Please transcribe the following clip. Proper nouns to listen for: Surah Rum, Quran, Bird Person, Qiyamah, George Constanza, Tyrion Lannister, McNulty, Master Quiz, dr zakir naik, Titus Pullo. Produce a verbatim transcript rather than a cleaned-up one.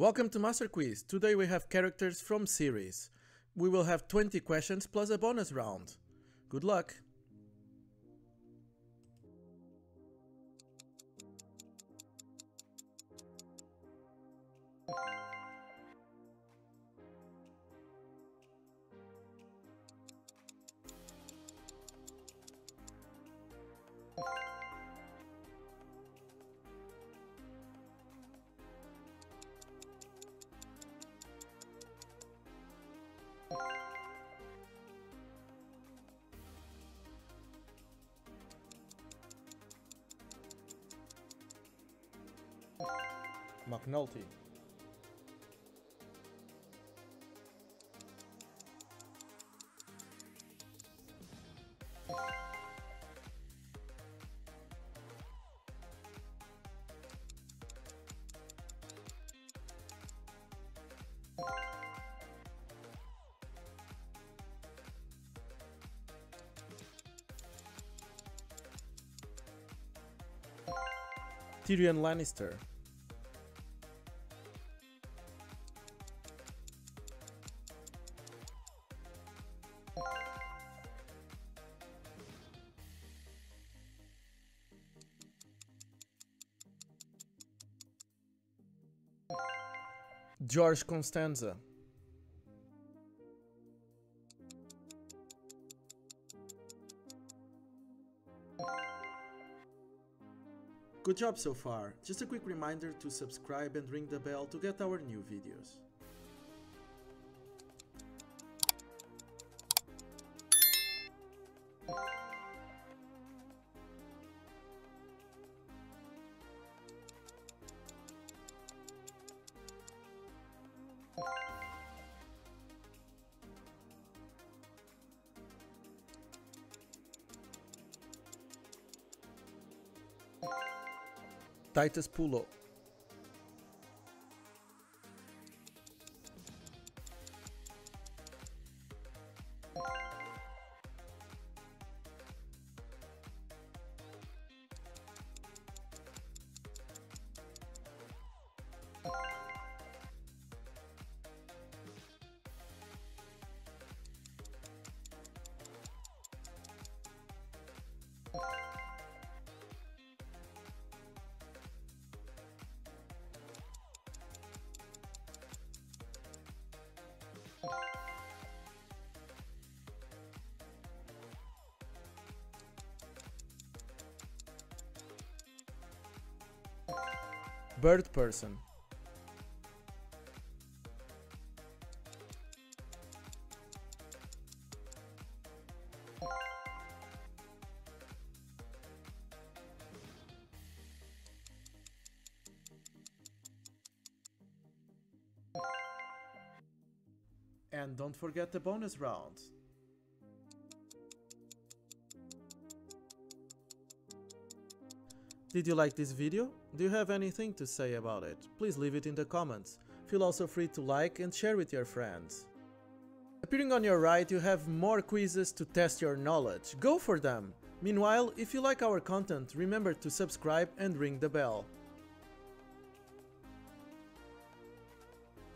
Welcome to Master Quiz. Today we have characters from series. We will have twenty questions plus a bonus round. Good luck! McNulty, Tyrion Lannister, George Constanza, good job so far. Just a quick reminder to subscribe and ring the bell to get our new videos. Titus Pullo, Bird Person, and don't forget the bonus round. Did you like this video? Do you have anything to say about it? Please leave it in the comments. Feel also free to like and share with your friends. Appearing on your right, you have more quizzes to test your knowledge. Go for them! Meanwhile, if you like our content, remember to subscribe and ring the bell.